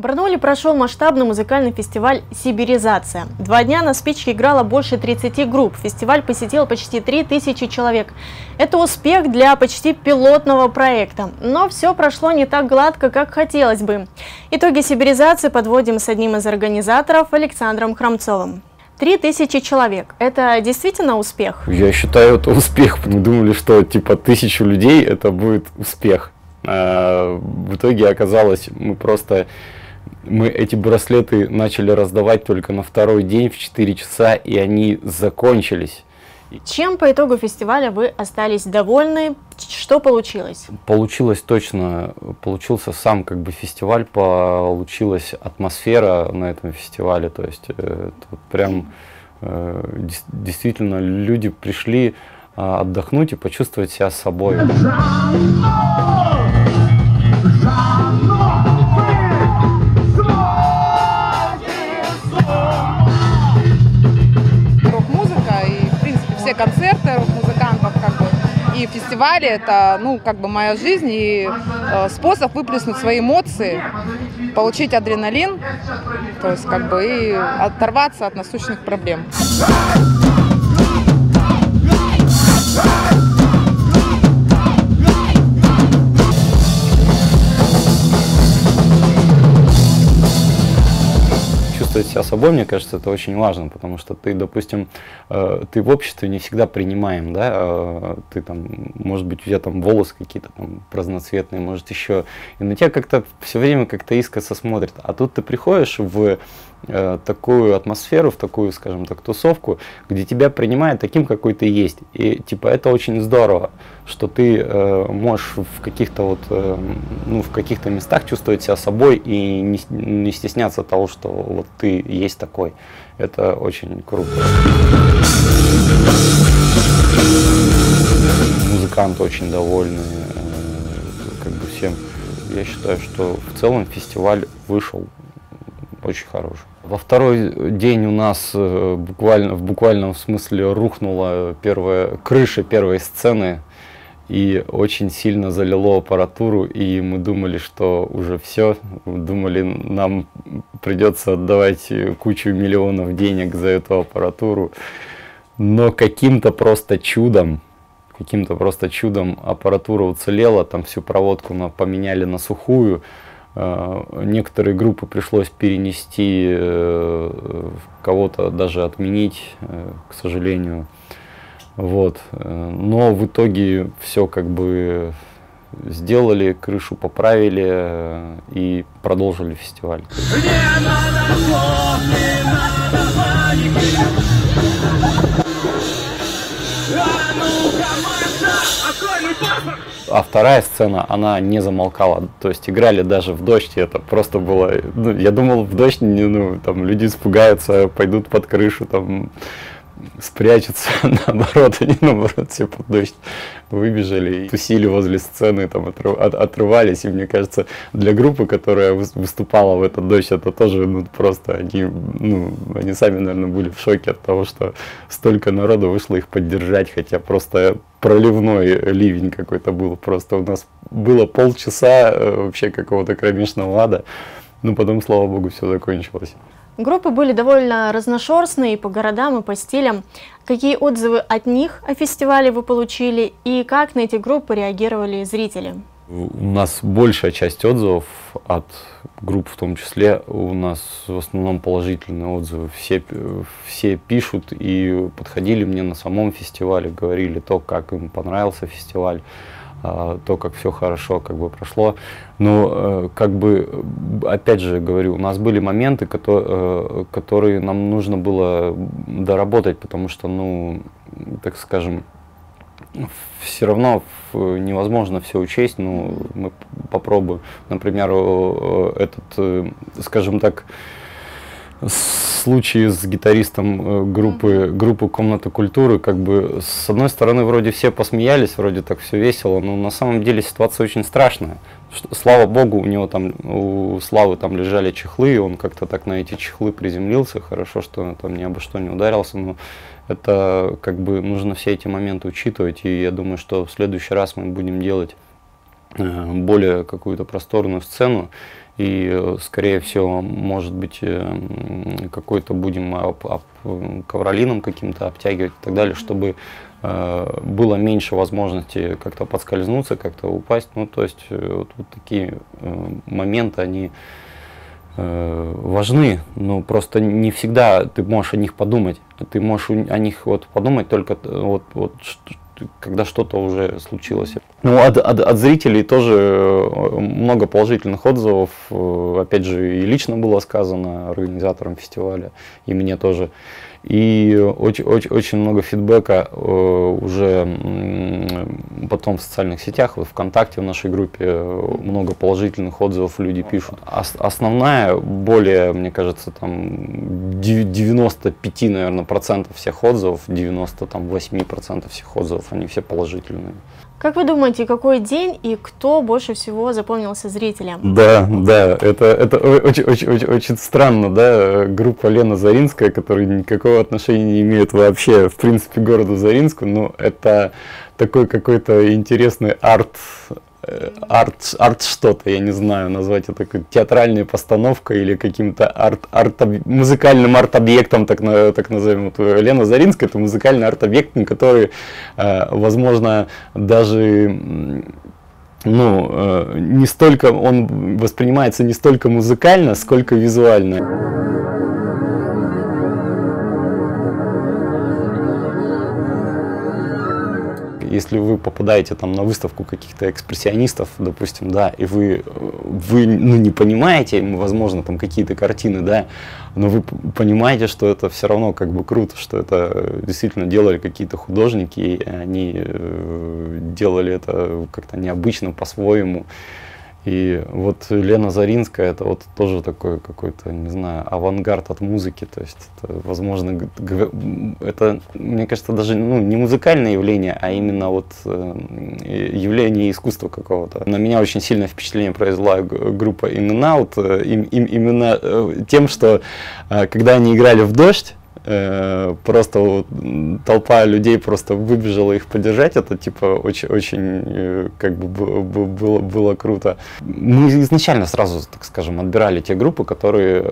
В Барнауле прошел масштабный музыкальный фестиваль «Сибиризация». 2 дня на Спичке играло больше 30 групп. Фестиваль посетил почти 3000 человек. Это успех для почти пилотного проекта. Но все прошло не так гладко, как хотелось бы. Итоги «Сибиризации» подводим с одним из организаторов Александром Храмцовым. 3000 человек. Это действительно успех? Я считаю, это успех. Мы думали, что типа 1000 людей – это будет успех. В итоге оказалось, мы эти браслеты начали раздавать только на 2-й день в 4 часа, и они закончились. Чем по итогу фестиваля вы остались довольны? Что получилось? Получилось точно, получился сам как бы фестиваль, получилась атмосфера на этом фестивале. То есть прям действительно люди пришли отдохнуть и почувствовать себя собой. Концерты рок-музыкантов, и фестивали — это, моя жизнь и способ выплеснуть свои эмоции, получить адреналин, то есть, и оторваться от насущных проблем. Себя собой, мне кажется, это очень важно, потому что ты, допустим, ты в обществе не всегда принимаем, да, ты там, может быть, у тебя там волосы какие-то там разноцветные, может еще, и на тебя как-то все время как-то искоса смотрят, а тут ты приходишь в такую атмосферу, в такую, скажем так, тусовку, где тебя принимают таким, какой ты есть, и типа это очень здорово, что ты можешь в каких-то в каких-то местах чувствовать себя собой и не стесняться того, что вот ты есть такой. Это очень круто. Музыканты очень довольны всем. Я считаю, что в целом фестиваль вышел очень хороший. Во 2-й день у нас в буквальном смысле рухнула крыша первой сцены. И очень сильно залило аппаратуру, и мы думали, что уже все. Думали, нам придется отдавать кучу миллионов денег за эту аппаратуру. Но каким-то просто чудом аппаратура уцелела, там всю проводку поменяли на сухую. Некоторые группы пришлось перенести, кого-то даже отменить, к сожалению. Вот, но в итоге все сделали, крышу поправили и продолжили фестиваль. А 2-я сцена, она не замолкала, то есть играли даже в дождь, и это просто было, я думал, в дождь, там люди испугаются, пойдут под крышу, там спрячутся, наоборот, они все под дождь выбежали, тусили возле сцены, там отрывались, и мне кажется, для группы, которая выступала в этот дождь, это тоже просто они сами, наверное, были в шоке от того, что столько народу вышло их поддержать, хотя просто проливной ливень какой-то был, просто у нас было полчаса вообще какого-то кромешного ада, но потом, слава богу, все закончилось. Группы были довольно разношерстные по городам и по стилям. Какие отзывы от них о фестивале вы получили и как на эти группы реагировали зрители? У нас большая часть отзывов от групп, в том числе, у нас в основном положительные отзывы. Все пишут и подходили мне на самом фестивале, говорили то, как им понравился фестиваль, то, как все хорошо прошло. Но опять же говорю, у нас были моменты, которые нам нужно было доработать, потому что, так скажем, все равно невозможно все учесть, но мы попробуем. Например, этот, скажем так, случай с гитаристом группы «Комната культуры», с одной стороны, вроде все посмеялись, вроде так все весело, но на самом деле ситуация очень страшная. Слава богу, у Славы там лежали чехлы, и он как-то так на эти чехлы приземлился, хорошо, что там ни обо что не ударился, но это нужно все эти моменты учитывать, и я думаю, что в следующий раз мы будем делать более какую-то просторную сцену, И, скорее всего, может быть, какой-то будем ковролином каким-то обтягивать и так далее, чтобы было меньше возможности как-то подскользнуться, как-то упасть. Ну, то есть вот такие моменты, они важны, но просто не всегда ты можешь о них подумать. Ты можешь о них вот подумать только вот когда что-то уже случилось. Ну, от зрителей тоже много положительных отзывов. Опять же, и лично было сказано организаторам фестиваля, и мне тоже. И очень много фидбэка уже потом в социальных сетях, вот ВКонтакте в нашей группе много положительных отзывов люди пишут. Основная, более, мне кажется, там 95, наверное, процентов всех отзывов, 98% всех отзывов, они все положительные. Как вы думаете, какой день и кто больше всего запомнился зрителям? Да, это очень странно, да, группа Лена Заринская, которая никакого отношения не имеет вообще, в принципе, к городу Заринску, но это такой какой-то интересный арт что-то, я не знаю, назвать это театральной постановкой или каким-то музыкальным арт-объектом, так назовем. Вот Лена Заринская — это музыкальный арт-объект, который, возможно, даже не столько он воспринимается не столько музыкально, сколько визуально. Если вы попадаете там на выставку каких-то экспрессионистов, допустим, да, и вы не понимаете, возможно, там какие-то картины, да, но вы понимаете, что это все равно как бы круто, что это действительно делали какие-то художники, и они делали это как-то необычно, по-своему. И вот Лена Заринская — это вот тоже такой какой-то, не знаю, авангард от музыки, то есть это, возможно, это, мне кажется, даже не музыкальное явление, а именно вот явление искусства какого-то. На меня очень сильное впечатление произвела группа In-N-Out, именно тем, что когда они играли в «Дождь», просто толпа людей просто выбежала их поддержать, это типа очень как бы было круто. Мы изначально сразу, так скажем, отбирали те группы, которые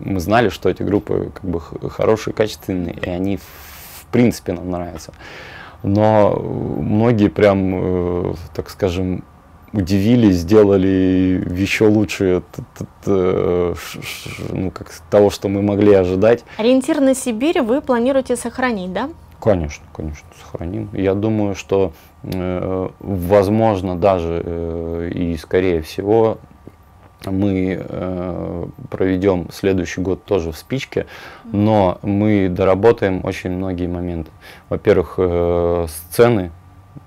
мы знали, что эти группы как бы хорошие, качественные, и они в принципе нам нравятся. Но многие прям, так скажем, удивили, сделали еще лучше того, что мы могли ожидать. Ориентир на Сибирь вы планируете сохранить, да? Конечно, сохраним. Я думаю, что, возможно, даже и скорее всего, мы проведем следующий год тоже в Спичке, но мы доработаем очень многие моменты. Во-первых, сцены.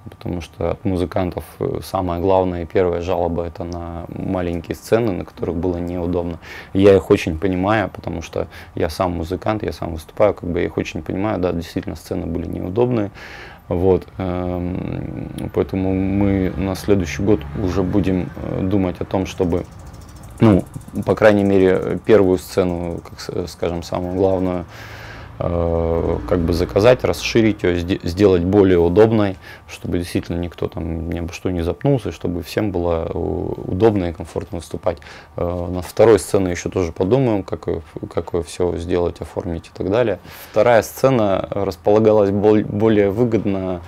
Потому что от музыкантов самая главная и первая жалоба — это на маленькие сцены, на которых было неудобно. Я их очень понимаю, потому что я сам музыкант, я сам выступаю, как бы я их очень понимаю. Да, действительно, сцены были неудобные. Вот, поэтому мы на следующий год уже будем думать о том, чтобы, по крайней мере, первую сцену, как, скажем, самую главную, как бы заказать, расширить ее, сделать более удобной, чтобы действительно никто там ни обо что не запнулся, чтобы всем было удобно и комфортно выступать. На второй сцене еще тоже подумаем, как все сделать, оформить и так далее. Вторая сцена располагалась более выгодно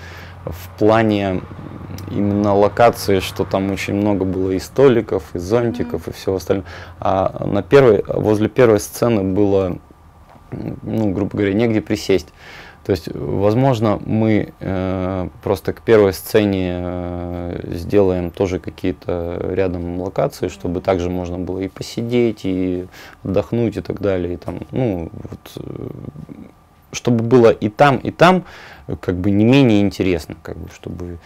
в плане именно локации, что там очень много было и столиков, и зонтиков, и всего остального. А возле первой сцены было, грубо говоря, негде присесть. То есть, возможно, мы просто к первой сцене сделаем тоже какие-то рядом локации, чтобы также можно было и посидеть, и отдохнуть, и так далее. И там, чтобы было и там, как бы не менее интересно, как бы, чтобы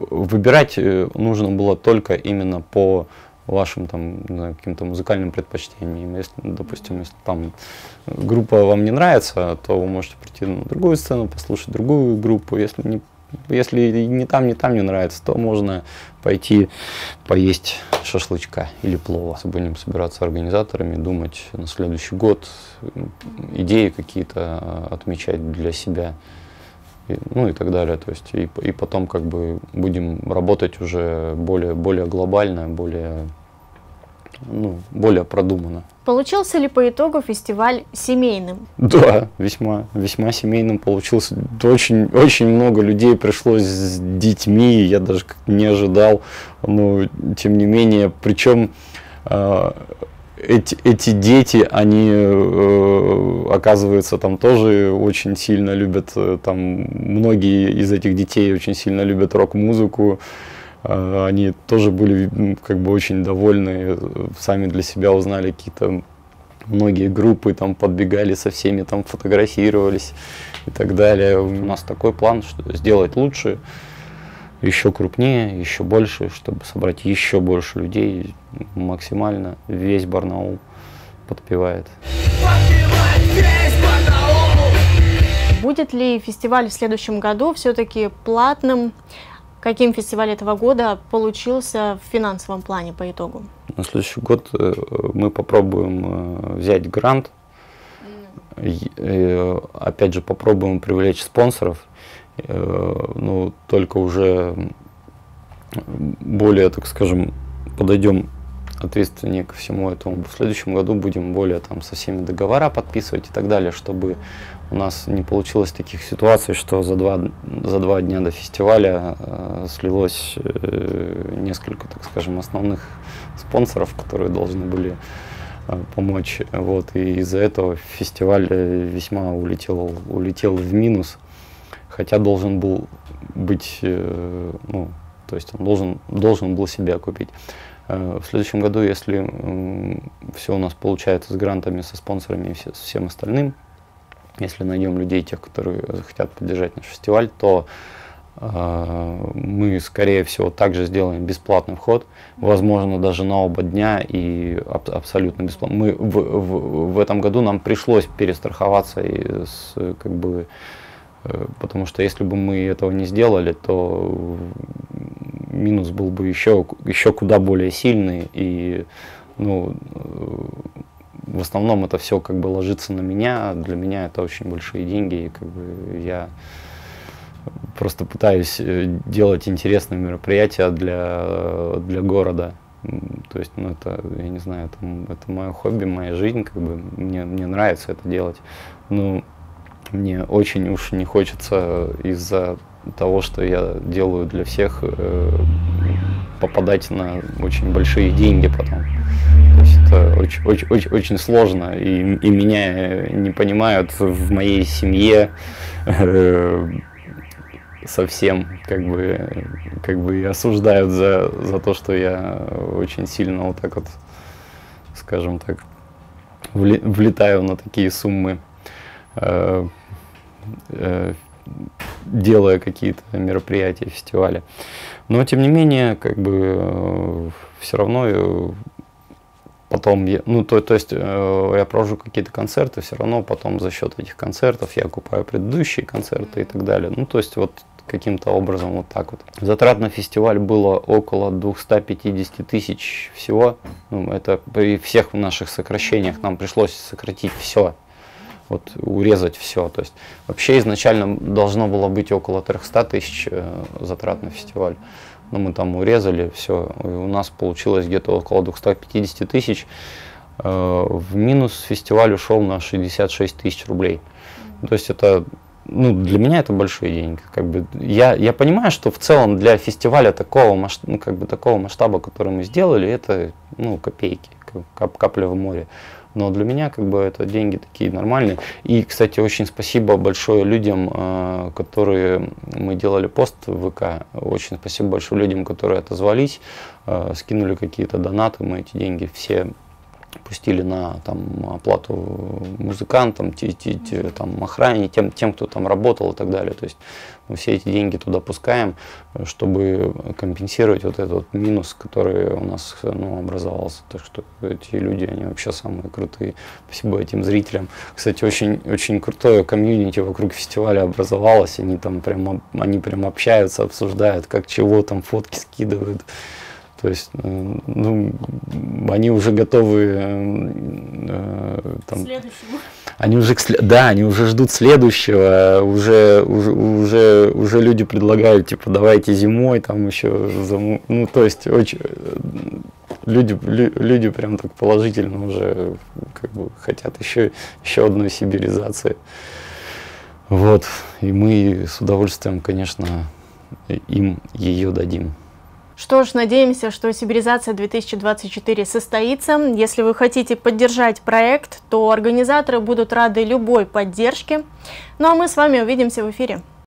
выбирать нужно было только именно по вашим там каким-то музыкальным предпочтениям. Если, допустим, если там группа вам не нравится, то вы можете прийти на другую сцену, послушать другую группу. Если ни там не нравится, то можно пойти поесть шашлычка или плова. Будем собираться организаторами, думать на следующий год, идеи какие-то отмечать для себя. И так далее, то есть и потом как бы будем работать уже более глобально, более ну, более продуманно. Получился ли по итогу фестиваль семейным? Да, весьма семейным получился. Очень много людей пришлось с детьми, я даже не ожидал, но тем не менее, причем эти дети, они, оказывается, там тоже очень сильно любят, там многие из этих детей очень сильно любят рок-музыку. Они тоже были как бы очень довольны, сами для себя узнали какие-то многие группы, там подбегали со всеми, там фотографировались и так далее. У нас такой план, что сделать лучше, еще крупнее, еще больше, чтобы собрать еще больше людей, максимально весь Барнаул подпевает. Будет ли фестиваль в следующем году все-таки платным? Каким фестиваль этого года получился в финансовом плане по итогу? На следующий год мы попробуем взять грант, опять же попробуем привлечь спонсоров, но только уже более, так скажем, подойдем ответственнее ко всему этому. В следующем году будем более там со всеми договора подписывать и так далее, чтобы у нас не получилось таких ситуаций, что за два дня до фестиваля слилось несколько, так скажем, основных спонсоров, которые должны были помочь. Вот. И из-за этого фестиваль весьма улетел в минус, хотя должен был быть, ну, то есть он должен был себя окупить. В следующем году, если все у нас получается с грантами, со спонсорами и со всем остальным, если найдем людей, тех, которые хотят поддержать наш фестиваль, то мы, скорее всего, также сделаем бесплатный вход, возможно, даже на оба дня и абсолютно бесплатно. Мы в этом году нам пришлось перестраховаться, и как бы, потому что если бы мы этого не сделали, то минус был бы еще куда более сильный, и, ну, в основном это все как бы ложится на меня, для меня это очень большие деньги, и как бы я просто пытаюсь делать интересные мероприятия для города. То есть, ну, это, я не знаю, это мое хобби, моя жизнь, как бы мне нравится это делать. Но мне очень уж не хочется из-за того, что я делаю для всех, попадать на очень большие деньги потом. То есть это очень сложно, и меня не понимают в моей семье совсем, как бы и осуждают за то, что я очень сильно вот так вот, скажем так, влетаю на такие суммы, делая какие-то мероприятия, фестивали. Но тем не менее, как бы все равно потом я, ну, то есть я провожу какие-то концерты, все равно потом за счет этих концертов я окупаю предыдущие концерты и так далее. Ну, то есть вот каким-то образом вот так вот. Затрат на фестиваль было около 250 тысяч всего. Ну, это при всех наших сокращениях нам пришлось сократить все. Вот, урезать все. То есть вообще изначально должно было быть около 300 тысяч затрат на фестиваль. Но мы там урезали все. И у нас получилось где-то около 250 тысяч. В минус фестиваль ушел на 66 тысяч рублей. То есть это, ну, для меня это большие деньги. Как бы я понимаю, что в целом для фестиваля такого масштаба, ну, как бы такого масштаба, который мы сделали, это, ну, копейки, капля в море. Но для меня как бы это деньги такие нормальные. И, кстати, очень спасибо большое людям, которые, мы делали пост в ВК, очень спасибо большое людям, которые отозвались, скинули какие-то донаты, мы эти деньги все пустили на там оплату музыкантам, там, охране, тем, кто там работал и так далее. То есть мы все эти деньги туда пускаем, чтобы компенсировать вот этот вот минус, который у нас, ну, образовался. Так что эти люди, они вообще самые крутые. Спасибо этим зрителям. Кстати, очень крутое комьюнити вокруг фестиваля образовалось. Они там прям общаются, обсуждают, как чего, там фотки скидывают. То есть, ну, они уже готовы там, Они уже, да, они уже ждут следующего, уже люди предлагают, типа, давайте зимой, там еще, ну, то есть, очень, люди прям так положительно уже, как бы, хотят еще одной сибиризации. Вот, и мы с удовольствием, конечно, им ее дадим. Что ж, надеемся, что Сибиризация 2024 состоится. Если вы хотите поддержать проект, то организаторы будут рады любой поддержке. Ну а мы с вами увидимся в эфире.